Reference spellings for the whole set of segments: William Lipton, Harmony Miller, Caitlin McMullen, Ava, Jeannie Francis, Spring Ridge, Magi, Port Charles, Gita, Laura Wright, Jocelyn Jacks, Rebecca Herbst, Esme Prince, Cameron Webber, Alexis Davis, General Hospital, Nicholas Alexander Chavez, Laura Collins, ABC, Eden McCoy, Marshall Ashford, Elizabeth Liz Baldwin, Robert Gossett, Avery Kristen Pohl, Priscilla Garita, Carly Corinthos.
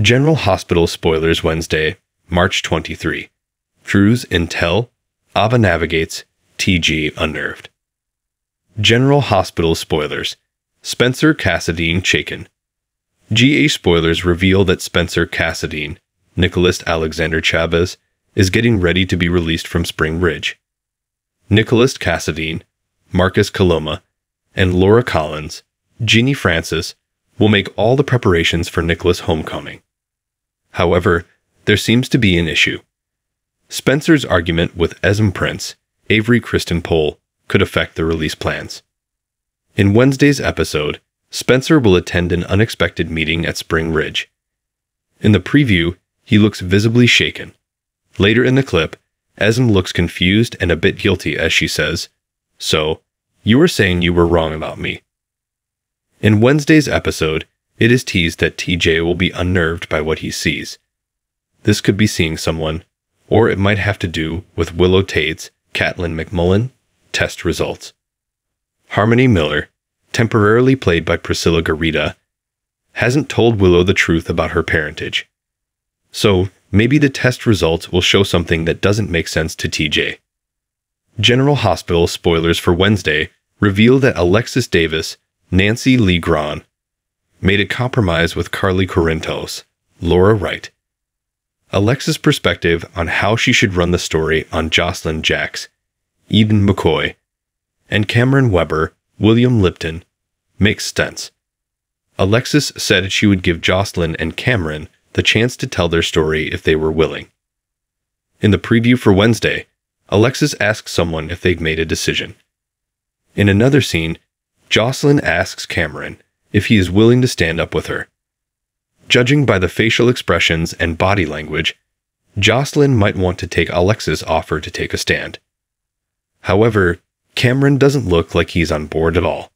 General Hospital spoilers Wednesday, March 23. Drew's Intel, Ava navigates, TG unnerved. General Hospital spoilers. Spencer Cassidine shaken. GA spoilers reveal that Spencer Cassidine, Nicholas Alexander Chavez, is getting ready to be released from Spring Ridge. Nicholas Cassidine, Marcus Coloma, and Laura Collins, Jeannie Francis, will make all the preparations for Nicholas' homecoming. However, there seems to be an issue. Spencer's argument with Esme Prince, Avery Kristen Pohl, could affect the release plans. In Wednesday's episode, Spencer will attend an unexpected meeting at Spring Ridge. In the preview, he looks visibly shaken. Later in the clip, Esme looks confused and a bit guilty as she says, "So, you were saying you were wrong about me." In Wednesday's episode, it is teased that TJ will be unnerved by what he sees. This could be seeing someone, or it might have to do with Willow Tate's Caitlin McMullen test results. Harmony Miller, temporarily played by Priscilla Garita, hasn't told Willow the truth about her parentage. So, maybe the test results will show something that doesn't make sense to TJ. General Hospital spoilers for Wednesday reveal that Alexis Davis, Nancy Lee Grahn, made a compromise with Carly Corinthos, Laura Wright. Alexis' perspective on how she should run the story on Jocelyn Jacks, Eden McCoy, and Cameron Webber, William Lipton, makes sense. Alexis said she would give Jocelyn and Cameron the chance to tell their story if they were willing. In the preview for Wednesday, Alexis asks someone if they've made a decision. In another scene, Jocelyn asks Cameron if he is willing to stand up with her. Judging by the facial expressions and body language, Jocelyn might want to take Alexis' offer to take a stand. However, Cameron doesn't look like he's on board at all.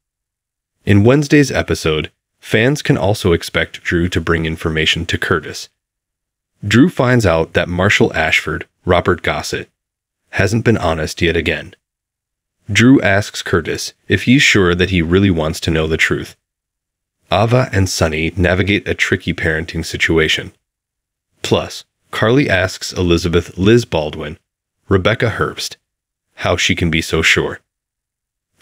In Wednesday's episode, fans can also expect Drew to bring information to Curtis. Drew finds out that Marshall Ashford, Robert Gossett, hasn't been honest yet again. Drew asks Curtis if he's sure that he really wants to know the truth. Ava and Sunny navigate a tricky parenting situation. Plus, Carly asks Elizabeth Liz Baldwin, Rebecca Herbst, how she can be so sure.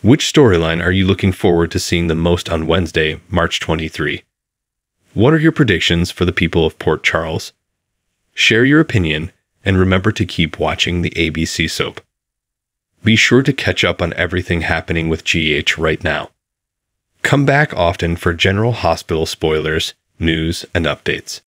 Which storyline are you looking forward to seeing the most on Wednesday, March 23? What are your predictions for the people of Port Charles? Share your opinion, and remember to keep watching the ABC soap. Be sure to catch up on everything happening with GH right now. Come back often for General Hospital spoilers, news, and updates.